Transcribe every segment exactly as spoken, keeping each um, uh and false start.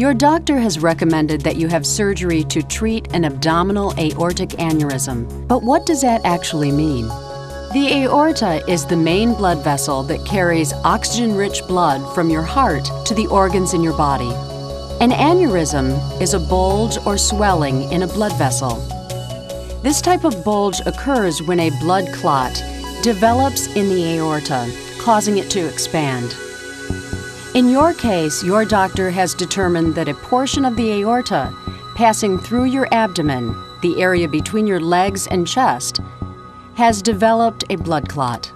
Your doctor has recommended that you have surgery to treat an abdominal aortic aneurysm. But what does that actually mean? The aorta is the main blood vessel that carries oxygen-rich blood from your heart to the organs in your body. An aneurysm is a bulge or swelling in a blood vessel. This type of bulge occurs when a blood clot develops in the aorta, causing it to expand. In your case, your doctor has determined that a portion of the aorta passing through your abdomen, the area between your legs and chest, has developed a blood clot.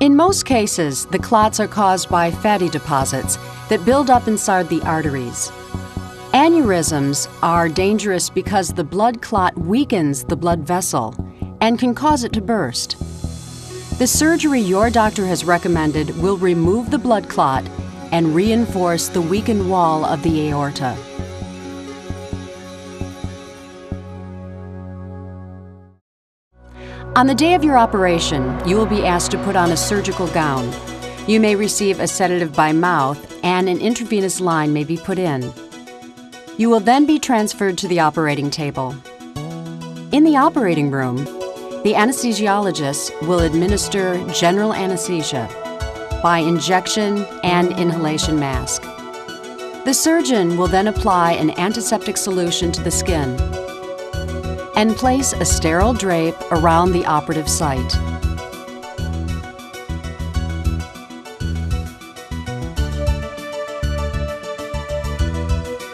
In most cases, the clots are caused by fatty deposits that build up inside the arteries. Aneurysms are dangerous because the blood clot weakens the blood vessel and can cause it to burst. The surgery your doctor has recommended will remove the blood clot and reinforce the weakened wall of the aorta. On the day of your operation, you will be asked to put on a surgical gown. You may receive a sedative by mouth, and an intravenous line may be put in. You will then be transferred to the operating table. In the operating room, the anesthesiologist will administer general anesthesia by injection and inhalation mask. The surgeon will then apply an antiseptic solution to the skin and place a sterile drape around the operative site.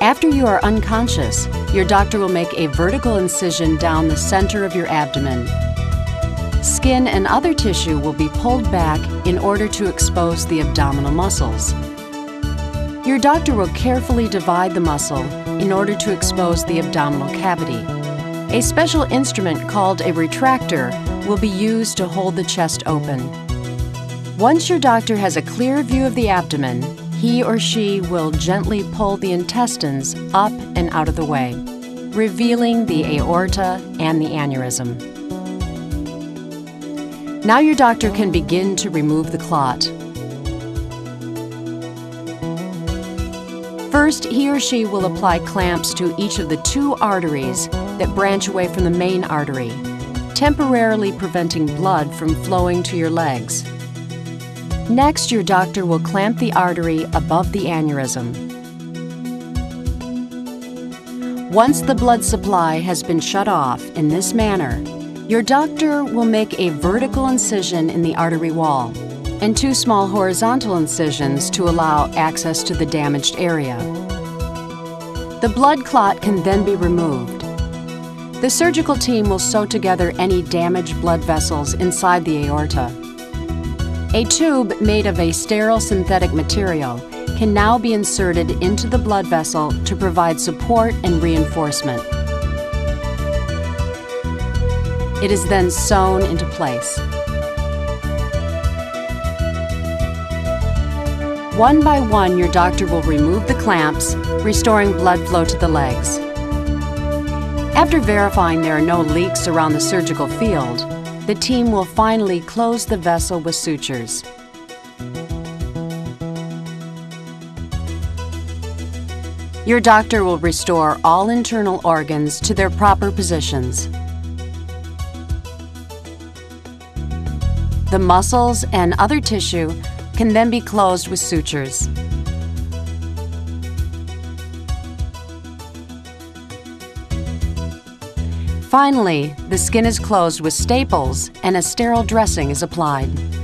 After you are unconscious, your doctor will make a vertical incision down the center of your abdomen. Skin and other tissue will be pulled back in order to expose the abdominal muscles. Your doctor will carefully divide the muscle in order to expose the abdominal cavity. A special instrument called a retractor will be used to hold the chest open. Once your doctor has a clear view of the abdomen, he or she will gently pull the intestines up and out of the way, revealing the aorta and the aneurysm. Now your doctor can begin to remove the clot. First, he or she will apply clamps to each of the two arteries that branch away from the main artery, temporarily preventing blood from flowing to your legs. Next, your doctor will clamp the artery above the aneurysm. Once the blood supply has been shut off in this manner, your doctor will make a vertical incision in the artery wall and two small horizontal incisions to allow access to the damaged area. The blood clot can then be removed. The surgical team will sew together any damaged blood vessels inside the aorta. A tube made of a sterile synthetic material can now be inserted into the blood vessel to provide support and reinforcement. It is then sewn into place. One by one, your doctor will remove the clamps, restoring blood flow to the legs. After verifying there are no leaks around the surgical field, the team will finally close the vessel with sutures. Your doctor will restore all internal organs to their proper positions. The muscles and other tissue can then be closed with sutures. Finally, the skin is closed with staples and a sterile dressing is applied.